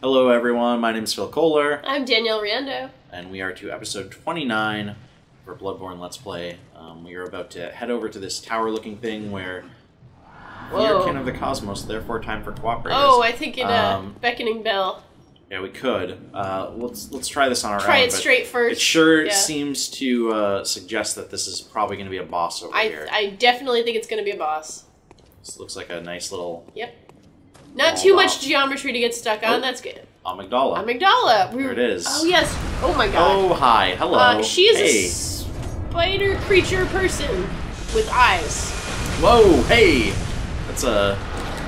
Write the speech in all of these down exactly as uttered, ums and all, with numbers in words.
Hello everyone, my name is Phil Kohler. I'm Danielle Riando. And we are to episode twenty-nine for Bloodborne Let's Play. Um, we are about to head over to this tower looking thing where we are kin of the cosmos, therefore time for cooperators. Oh, I think in a um, beckoning bell. Yeah, we could. Uh, let's let's try this on our try own. Try it straight first. It sure yeah. seems to uh, suggest that this is probably going to be a boss over I, here. I definitely think it's going to be a boss. This looks like a nice little... Yep. Not too much geometry to get stuck on. Oh, that's good. Amygdala. Amygdala. We were, there it is. Oh, yes. Oh, my God. Oh, hi. Hello. Uh, she is hey. a spider creature person with eyes. Whoa. Hey. That's a...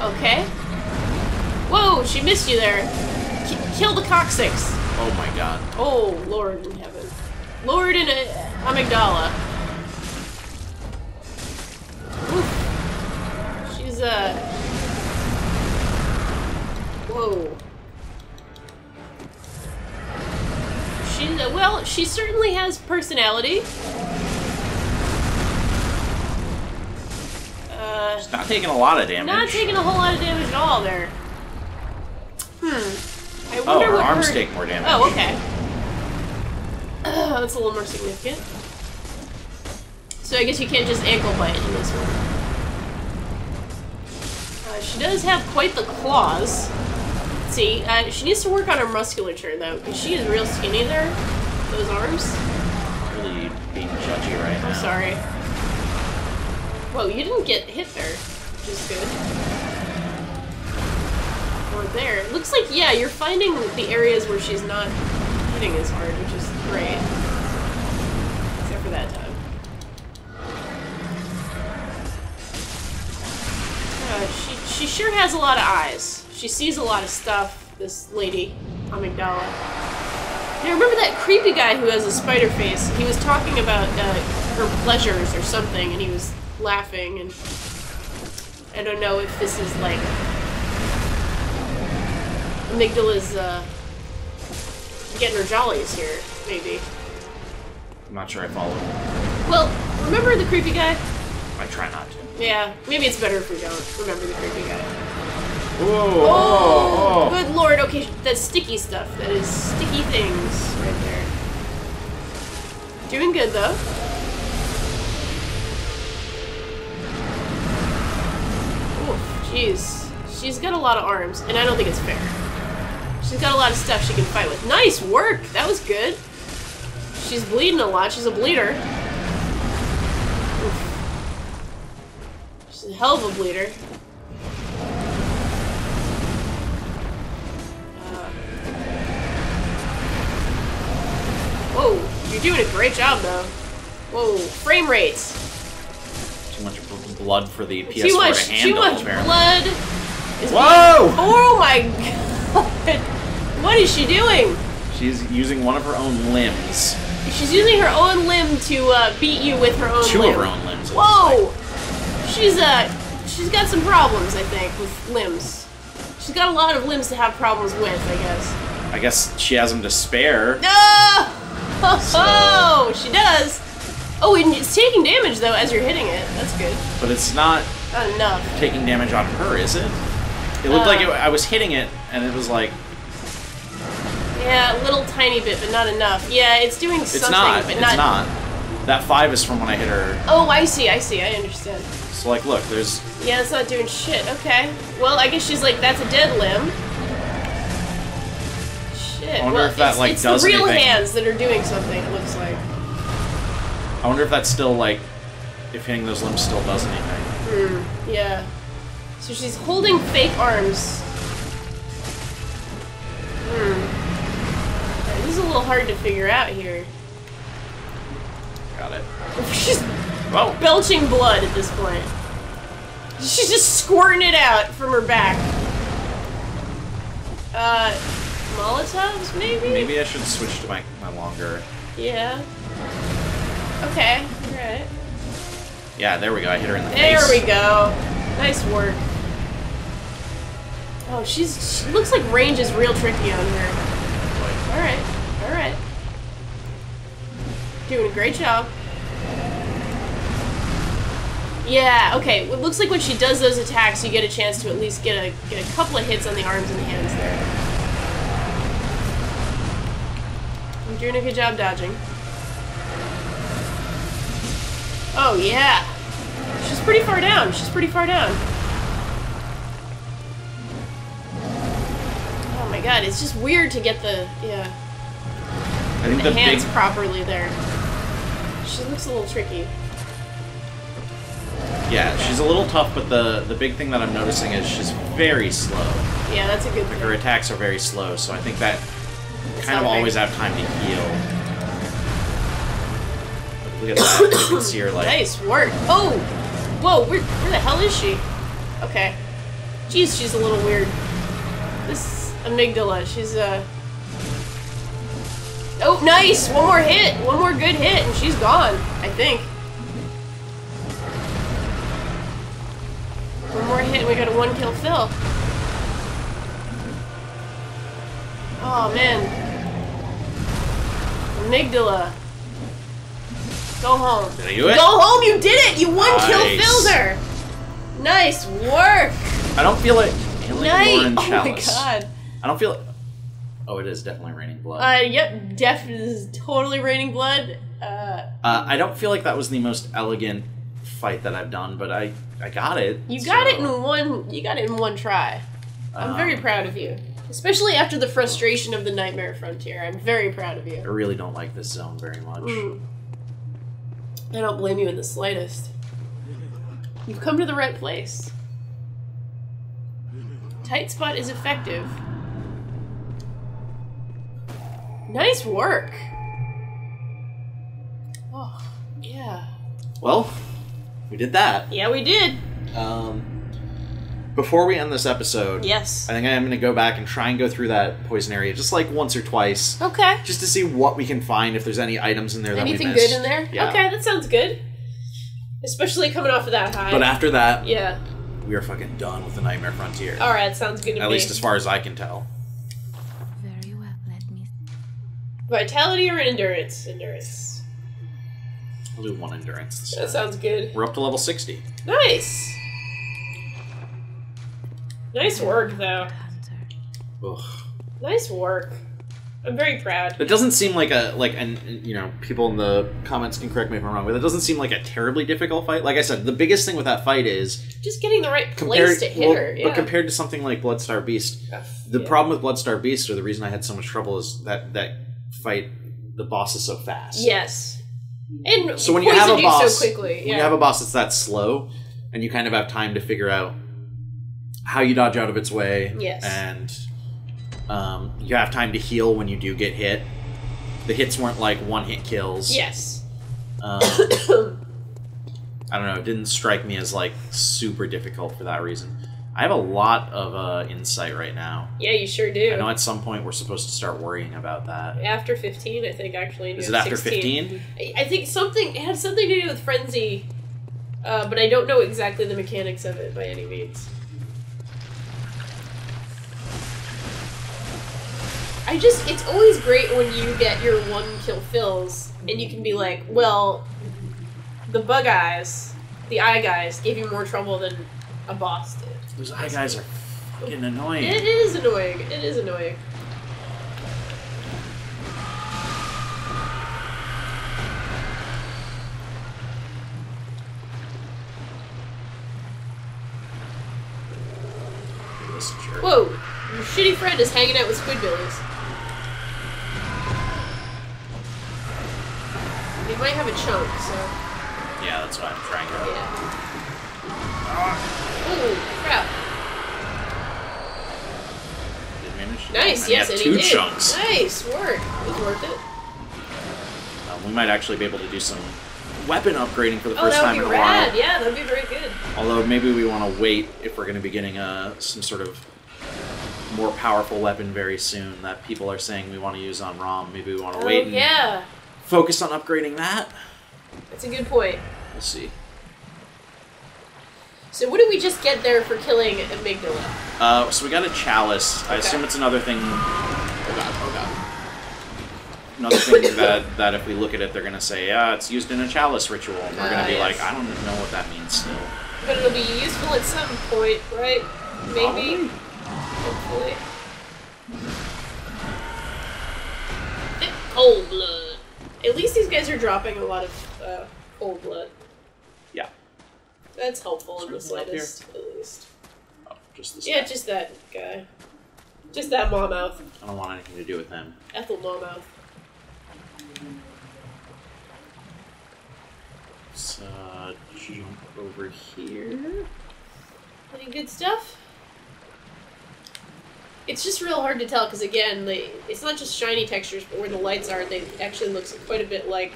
Okay. Whoa. She missed you there. K kill the coccyx. Oh, my God. Oh, Lord in heaven. Lord in a Amygdala. Oof. She's a... Uh, Whoa. She, well, she certainly has personality. Uh, She's not taking a lot of damage. Not taking a whole lot of damage at all there. Hmm. I wonder oh, her what arms her... take more damage. Oh, okay. Uh, that's a little more significant. So I guess you can't just ankle bite in this one. Uh, she does have quite the claws. See, uh, she needs to work on her musculature, though, because she is real skinny there. Those arms. Really being judgy right now. I'm sorry. Whoa, you didn't get hit there, which is good. Or there. It looks like, yeah, you're finding the areas where she's not hitting as hard, which is great. Except for that time. Uh, she, she sure has a lot of eyes. She sees a lot of stuff, this lady, Amygdala. Now remember that creepy guy who has a spider face? He was talking about uh, her pleasures or something, and he was laughing, and I don't know if this is like Amygdala's uh, getting her jollies here, maybe. I'm not sure I follow. Well, remember the creepy guy? I try not to. Yeah, maybe it's better if we don't remember the creepy guy. Whoa, oh, oh, oh, good lord. Okay, that's sticky stuff. That is sticky things right there. Doing good, though. Oh, jeez. She's got a lot of arms, and I don't think it's fair. She's got a lot of stuff she can fight with. Nice work! That was good. She's bleeding a lot. She's a bleeder. Oof. She's a hell of a bleeder. Whoa, you're doing a great job, though. Whoa, frame rates. Too much blood for the P S four too much, to handle, Too much apparently. blood. Is Whoa! Being... Oh my god. What is she doing? She's using one of her own limbs. She's using her own limb to uh, beat you with her own Two limb. Two of her own limbs. Whoa! She's, uh, she's got some problems, I think, with limbs. She's got a lot of limbs to have problems with, I guess. I guess she has them to spare. No! Oh, so. She does. Oh, and it's taking damage, though, as you're hitting it. That's good. But it's not, not enough. taking damage on her, is it? It looked uh, like it, I was hitting it, and it was like... Yeah, a little tiny bit, but not enough. Yeah, it's doing it's something, not, but not... It's not. That five is from when I hit her. Oh, I see, I see. I understand. So, like, look, there's... Yeah, it's not doing shit. Okay. Well, I guess she's like, that's a dead limb. I wonder well, if that, it's, like, it's does the real anything. hands that are doing something, it looks like. I wonder if that's still, like, if hitting those limbs still does anything. Hmm, yeah. So she's holding fake arms. Hmm. Right, this is a little hard to figure out here. Got it. She's Whoa. belching blood at this point. She's just squirting it out from her back. Uh... Molotovs, maybe? Maybe I should switch to my, my longer. Yeah. Okay, alright. Yeah, there we go. I hit her in the there face. There we go. Nice work. Oh, she's. She looks like range is real tricky on her. Alright, alright. Doing a great job. Yeah, okay. It looks like when she does those attacks, you get a chance to at least get a, get a couple of hits on the arms and the hands there. I'm doing a good job dodging. Oh, yeah. She's pretty far down. She's pretty far down. Oh my god, it's just weird to get the, yeah, I think the, the hands big... properly there. She looks a little tricky. Yeah, okay. She's a little tough, but the, the big thing that I'm noticing is she's very slow. Yeah, that's a good thing. Her attacks are very slow, so I think that it's kind of always have time to heal. Look at that. You can see her, like... Nice work. Oh! Whoa, where, where the hell is she? Okay. Jeez, she's a little weird. This Amygdala, she's, uh... Oh, nice! One more hit! One more good hit, and she's gone, I think. One more hit, and we got a one-kill Phil. Oh, man. Amygdala. Go home. Did I do it? Go home, you did it! You one-kill Phil'd her! Nice work! I don't feel like killing Lauren Chalice. Oh my god. I don't feel like... Oh, it is definitely raining blood. Uh, yep, def is totally raining blood. Uh, uh, I don't feel like that was the most elegant fight that I've done, but I, I got it. You so. got it in one. You got it in one try. I'm um, very proud of you, especially after the frustration of the Nightmare Frontier. I'm very proud of you. I really don't like this zone very much. Mm. I don't blame you in the slightest. You've come to the right place. Tight spot is effective. Nice work. Oh, yeah. Well, we did that. Yeah, we did. Um, before we end this episode, yes, I think I am going to go back and try and go through that poison area just like once or twice. Okay. Just to see what we can find, if there's any items in there that Anything we missed. Anything good in there? Yeah. Okay, that sounds good. Especially coming off of that high. But after that, yeah, we are fucking done with the Nightmare Frontier. All right, sounds good to me. At least as far as I can tell. Vitality or endurance? Endurance. I'll do one endurance. That sounds good. We're up to level sixty. Nice! Nice work, though. Ugh. Nice work. I'm very proud. It doesn't seem like a, like, and you know, people in the comments can correct me if I'm wrong, but it doesn't seem like a terribly difficult fight. Like I said, the biggest thing with that fight is... just getting the right place to hit her, yeah. But compared to something like Bloodstar Beast, the problem with Bloodstar Beast, or the reason I had so much trouble, is that that... fight the bosses so fast. Yes, and so when you have a boss, so quickly, yeah. when you have a boss that's that slow, and you kind of have time to figure out how you dodge out of its way. Yes, and um, you have time to heal when you do get hit. The hits weren't like one hit kills. Yes, um, I don't know. It didn't strike me as like super difficult for that reason. I have a lot of uh, insight right now. Yeah, you sure do. I know at some point we're supposed to start worrying about that. After fifteen, I think, actually. Is it after fifteen? I think something, it had something to do with Frenzy, uh, but I don't know exactly the mechanics of it by any means. I just, it's always great when you get your one-kill fills, and you can be like, well, the bug eyes, the eye guys, gave you more trouble than a boss did. Those eye guys are fucking annoying. It is annoying. It is annoying. This jerk. Whoa! Your shitty friend is hanging out with squidbillies. They might have a choke, so. Yeah, that's what I'm trying to. Yeah. Ah. Ooh, crap. Did manage to nice, yes, and he did. Chunks. Nice work. It was worth it. Um, we might actually be able to do some weapon upgrading for the oh, first time in a rad. while. Yeah, that would be very good. Although maybe we want to wait if we're going to be getting uh, some sort of more powerful weapon very soon that people are saying we want to use on ROM. Maybe we want to oh, wait and yeah. focus on upgrading that. That's a good point. We'll see. So what did we just get there for killing Amygdala? Uh, so we got a chalice. Okay. I assume it's another thing... Oh god, oh god. Another thing that, that if we look at it, they're going to say, yeah, it's used in a chalice ritual. And we're uh, going to be yes. like, I don't know what that means still. But it'll be useful at some point, right? Maybe? Probably. Hopefully. Old blood. At least these guys are dropping a lot of uh, old blood. Yeah. That's helpful in the slightest, at least. Oh, just this Yeah, guy. just that guy. Just that Mawmouth. I don't want anything to do with him. Ethel Mawmouth. Let's uh, jump over here. Any good stuff? It's just real hard to tell because, again, they, it's not just shiny textures, but where the lights are, they actually looks quite a bit like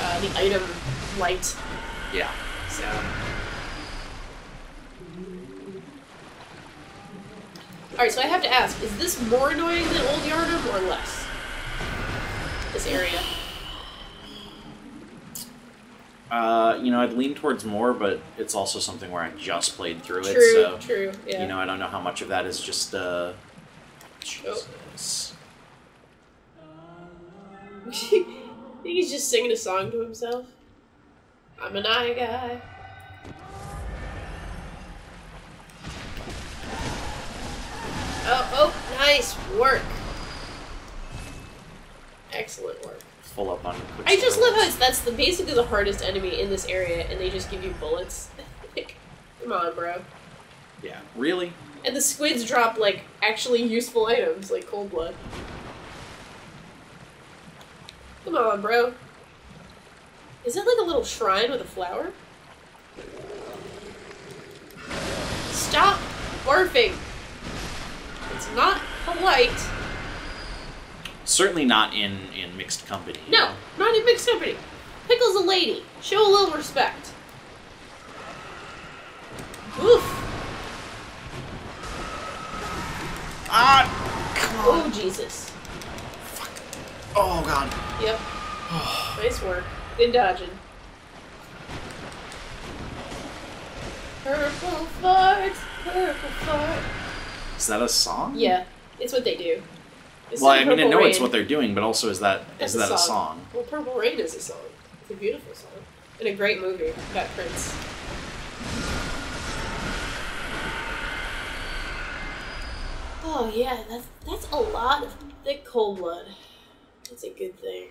uh, the item light. Yeah. So. Alright, so I have to ask, is this more annoying than Old Yhar'gul or less? This area. Uh, you know, I'd lean towards more, but it's also something where I just played through true, it, so... True, true, yeah. You know, I don't know how much of that is just, uh... Jesus. I think he's just singing a song to himself. I'm an eye guy. Oh, oh, nice work. Excellent work. Full up on I just love how it's, that's the, basically the hardest enemy in this area, and they just give you bullets. Like, come on, bro. Yeah, really? And the squids drop, like, actually useful items, like cold blood. Come on, bro. Is it like a little shrine with a flower? Stop barfing! It's not polite. Certainly not in, in mixed company. No, not in mixed company. Pickle's a lady. Show a little respect. Oof. Ah, come on. Oh, Jesus. Fuck. Oh, God. Yep. Nice work. Good dodging. Purple fart, purple fart. Is that a song? Yeah, it's what they do. It's well, I mean, I know Rain. It's what they're doing, but also is that That's is a that song. a song? Well, Purple Rain is a song. It's a beautiful song. And a great movie about Prince. Oh yeah, that's that's a lot of thick cold blood. That's a good thing.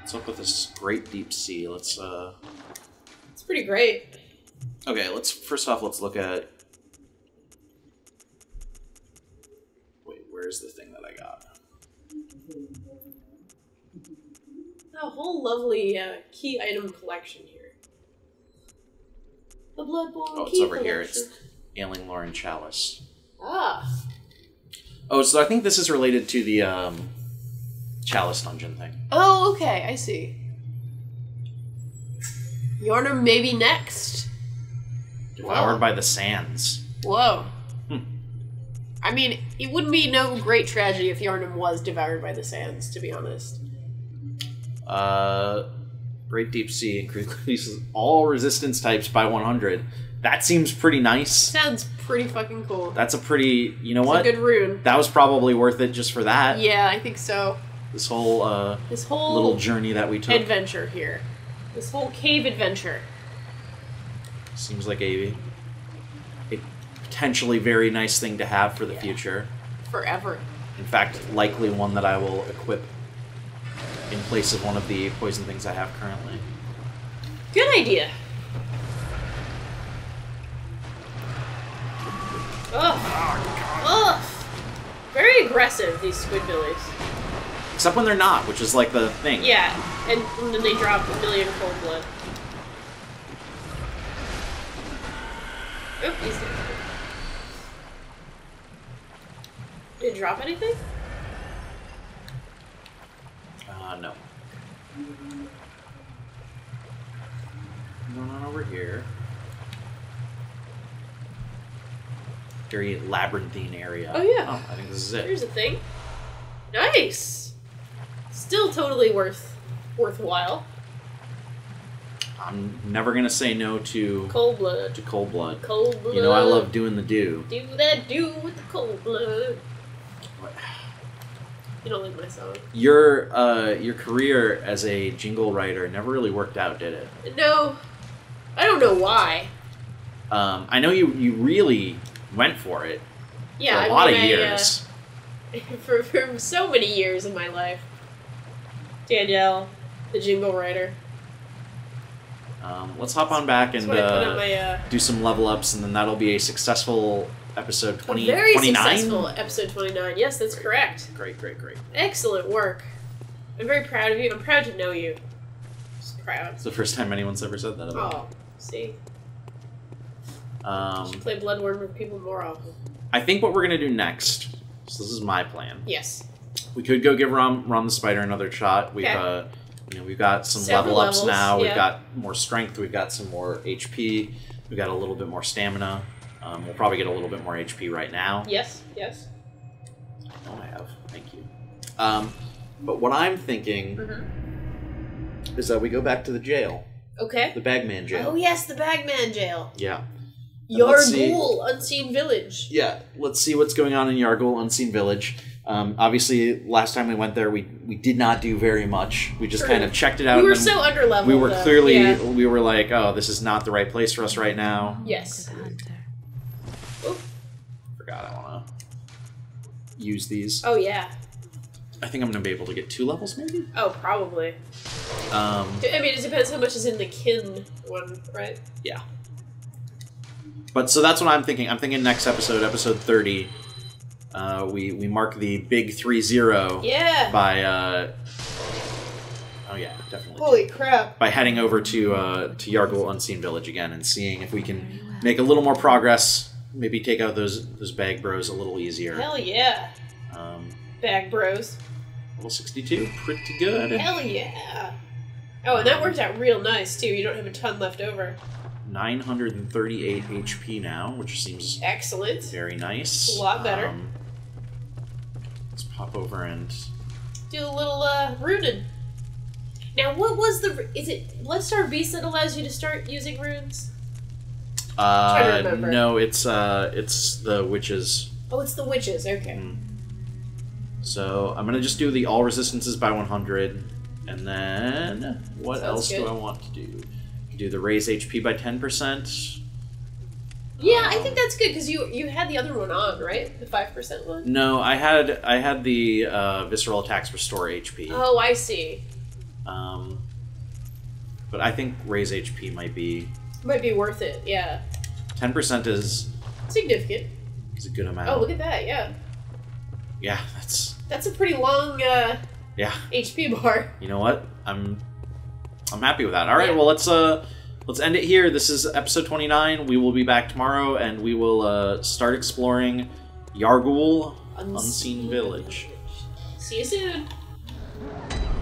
What's up with this great deep sea? Let's uh It's pretty great. Okay, let's first off let's look at Where's the thing that I got? A whole lovely uh, key item collection here. The Bloodborne Oh, it's key over collection. Here. It's Ailing Lauren Chalice. Ah. Oh, so I think this is related to the um, Chalice Dungeon thing. Oh, okay. I see. Yornum maybe next. Devoured Whoa. by the Sands. Whoa. I mean, it wouldn't be no great tragedy if Yornum was devoured by the sands, to be honest. Uh, Great Deep Sea increases all resistance types by one hundred. That seems pretty nice. Sounds pretty fucking cool. That's a pretty, you know it's what? a good rune. That was probably worth it just for that. Yeah, I think so. This whole, uh, this whole little journey that we took. Adventure here. This whole cave adventure. Seems like a... potentially very nice thing to have for the yeah. future. Forever. In fact, likely one that I will equip in place of one of the poison things I have currently. Good idea. Ugh. Ugh. Very aggressive, these squidbillies. Except when they're not, which is like the thing. Yeah, and, and then they drop a million cold blood. Oop, he's dead. Did it drop anything? Uh, no. Going on over here. Very labyrinthine area. Oh, yeah. Oh, I think this is it. Here's a thing. Nice! Still totally worth worthwhile. I'm never gonna say no to cold blood. To cold blood. Cold blood. You know I love doing the do. Do that do with the cold blood. What? You don't like my song. Your uh, your career as a jingle writer never really worked out, did it? No, I don't know why. Um, I know you you really went for it. Yeah, for a I lot mean, of years. I, uh, for, for so many years in my life. Danielle, the jingle writer. Um, let's hop on back and uh, my, uh, do some level ups, and then that'll be a successful episode twenty-nine. Very successful episode twenty-nine. Yes, that's correct. Great, great, great. Excellent work. I'm very proud of you. I'm proud to know you. Just proud. It's the first time anyone's ever said that about me. Oh, see. Um, should play Bloodborne with people more often. I think what we're gonna do next. So this is my plan. Yes. We could go give Rom Rom the Spider another shot. We've okay. uh, you know, we've got some Several level ups levels, now. Yeah. We've got more strength. We've got some more H P. We've got a little bit more stamina. Um, we'll probably get a little bit more H P right now. Yes. Yes. I know I have. Thank you. Um, but what I'm thinking mm-hmm. is that we go back to the jail. Okay. The Bagman jail. Oh yes, the Bagman jail. Yeah. Yahar'gul Unseen Village. Yeah, let's see what's going on in Yahar'gul Unseen Village. Um, obviously, last time we went there, we we did not do very much. We just True. kind of checked it out. We were and so underleveled. We were though. clearly, yeah. we were like, oh, this is not the right place for us right now. Yes. Oh, forgot I want to use these. Oh yeah. I think I'm going to be able to get two levels, maybe. Oh, probably. Um, I mean, it depends how much is in the kin one, right? Yeah. But so that's what I'm thinking. I'm thinking next episode, episode thirty, uh, we we mark the big three zero. Yeah. By uh, oh yeah, definitely. Holy crap! By heading over to uh, to Yahar'gul Unseen Village again and seeing if we can make a little more progress. Maybe take out those those bag bros a little easier. Hell yeah. Um, bag bros. Level sixty-two, pretty good. Hell yeah. Oh, and that worked out real nice too. You don't have a ton left over. nine hundred thirty-eight H P now, which seems excellent. Very nice. A lot better. Um, let's pop over and do a little uh, rooning. Now, what was the? Is it Bloodstar Beast that allows you to start using runes? Uh, trying to remember. No, it's uh, it's the witches. Oh, it's the witches. Okay. Mm. So I'm gonna just do the all resistances by one hundred, and then what Sounds else good. do I want to do? Do the raise H P by ten percent. Yeah, um, I think that's good because you you had the other one on, right? The five percent one? No, I had I had the uh, visceral attacks restore H P. Oh, I see. Um, but I think raise H P might be... Might be worth it, yeah. ten percent is... Significant. It's a good amount. Oh, look at that, yeah. Yeah, that's... That's a pretty long uh, yeah. H P bar. You know what? I'm... I'm happy with that. All right, yeah. well let's uh let's end it here. This is episode twenty-nine. We will be back tomorrow, and we will uh, start exploring Yahar'gul Unseen, Unseen Village. Village. See you soon.